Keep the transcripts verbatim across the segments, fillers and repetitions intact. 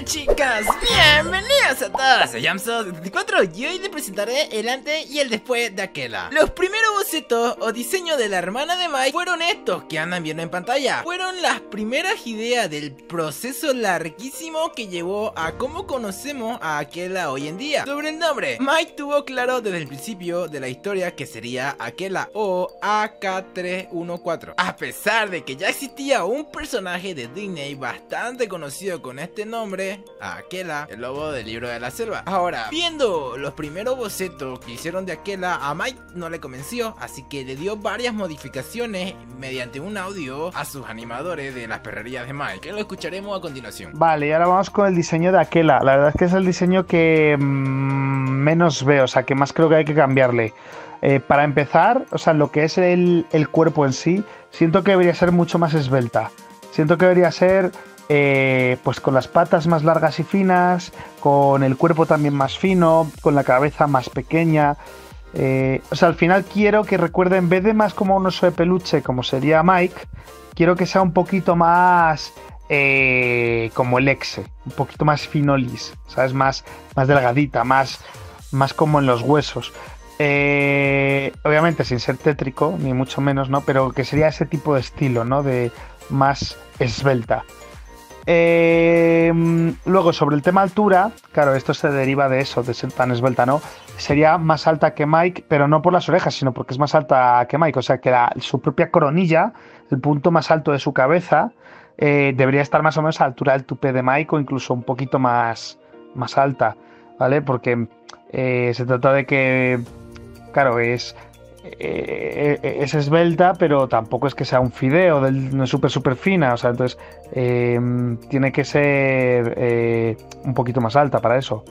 Hola chicas, bienvenidos a todas. Soy Omzo treinta y cuatro y hoy les presentaré el antes y el después de Akela. Los primeros bocetos o diseños de la hermana de Mike fueron estos que andan viendo en pantalla. Fueron las primeras ideas del proceso larguísimo que llevó a cómo conocemos a Akela hoy en día. Sobre el nombre, Mike tuvo claro desde el principio de la historia que sería Akela o A K trescientos catorce. A pesar de que ya existía un personaje de Disney bastante conocido con este nombre, Akela, el lobo del libro de la selva. Ahora, viendo los primeros bocetos que hicieron de Akela, a Mike no le convenció, así que le dio varias modificaciones mediante un audio a sus animadores de las Perrerías de Mike, que lo escucharemos a continuación. Vale, y ahora vamos con el diseño de Akela. La verdad es que es el diseño que mmm, menos veo, o sea, que más creo que hay que cambiarle. Eh, para empezar, o sea, lo que es el, el cuerpo en sí, siento que debería ser mucho más esbelta. Siento que debería ser... Eh, pues con las patas más largas y finas, con el cuerpo también más fino, con la cabeza más pequeña. Eh, o sea, al final quiero que recuerde, en vez de más como un oso de peluche, como sería Mike, quiero que sea un poquito más eh, como el Exe, un poquito más finolis, ¿sabes? Más, más delgadita, más, más como en los huesos. Eh, obviamente sin ser tétrico, ni mucho menos, ¿no? Pero que sería ese tipo de estilo, ¿no? De más esbelta. Eh, luego, sobre el tema altura, claro, esto se deriva de eso, de ser tan esbelta, ¿no? Sería más alta que Mike, pero no por las orejas, sino porque es más alta que Mike. O sea, que la, su propia coronilla, el punto más alto de su cabeza, eh, debería estar más o menos a la altura del tupé de Mike, o incluso un poquito más, más alta, ¿vale? Porque eh, se trata de que, claro, es... Eh, eh, es esbelta, pero tampoco es que sea un fideo, del, no es súper súper fina, o sea, entonces eh, tiene que ser eh, un poquito más alta para eso.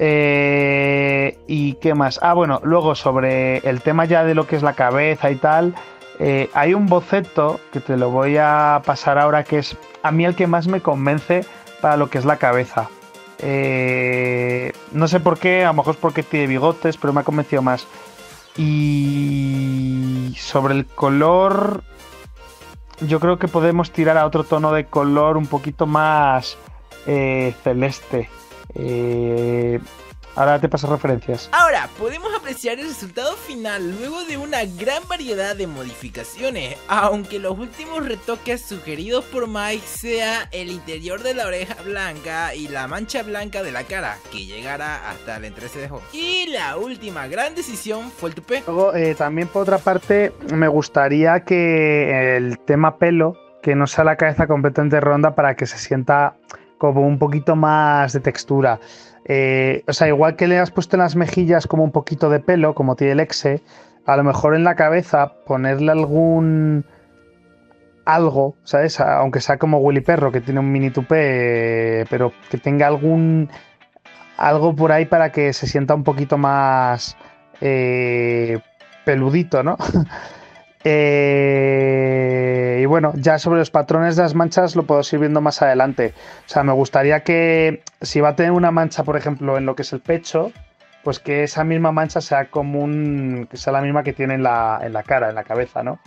Eh, ¿Y qué más? Ah, bueno, luego sobre el tema ya de lo que es la cabeza y tal, eh, hay un boceto que te lo voy a pasar ahora, que es a mí el que más me convence para lo que es la cabeza. Eh, no sé por qué, a lo mejor es porque tiene bigotes, pero me ha convencido más. Y sobre el color, yo creo que podemos tirar a otro tono de color un poquito más eh, celeste. Eh, ahora te paso referencias. Ahora, podemos apreciar el resultado final luego de una gran variedad de modificaciones, aunque los últimos retoques sugeridos por Mike sea el interior de la oreja blanca y la mancha blanca de la cara, que llegara hasta el entrecejo. Y la última gran decisión fue el tupé. Luego, eh, también por otra parte, me gustaría que el tema pelo, que no sea la cabeza completamente ronda, para que se sienta como un poquito más de textura. Eh, o sea, igual que le has puesto en las mejillas como un poquito de pelo, como tiene el Exe, a lo mejor en la cabeza ponerle algún... algo, ¿sabes? Aunque sea como Willy Perro, que tiene un mini tupé, pero que tenga algún... algo por ahí para que se sienta un poquito más... Eh, peludito, ¿no? Eh, y bueno, ya sobre los patrones de las manchas lo puedo ir viendo más adelante. O sea, me gustaría que si va a tener una mancha, por ejemplo, en lo que es el pecho, pues que esa misma mancha sea común, que sea la misma que tiene en la, en la cara, en la cabeza, ¿no?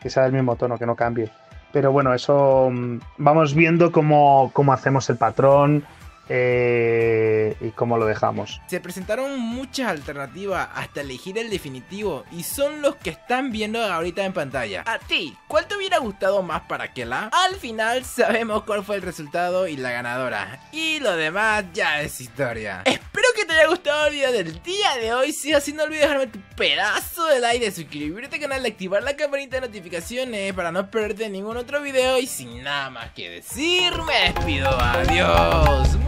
Que sea del mismo tono, que no cambie. Pero bueno, eso vamos viendo cómo, cómo hacemos el patrón. Eh, y cómo lo dejamos. Se presentaron muchas alternativas hasta elegir el definitivo, y son los que están viendo ahorita en pantalla. ¿A ti cuál te hubiera gustado más para Akela? Al final sabemos cuál fue el resultado y la ganadora, y lo demás ya es historia. Espero que te haya gustado el video del día de hoy. Si es así, no olvides dejarme tu pedazo de like, de suscribirte al canal, de activar la campanita de notificaciones para no perderte ningún otro video. Y sin nada más que decir, me despido. Adiós.